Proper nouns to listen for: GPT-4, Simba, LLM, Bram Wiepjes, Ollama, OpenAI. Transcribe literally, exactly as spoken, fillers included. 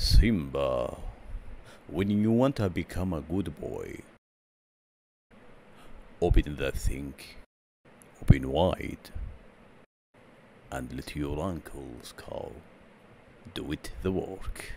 Simba, when you want to become a good boy, open that thing, open wide, and let your uncles call. Do it the work.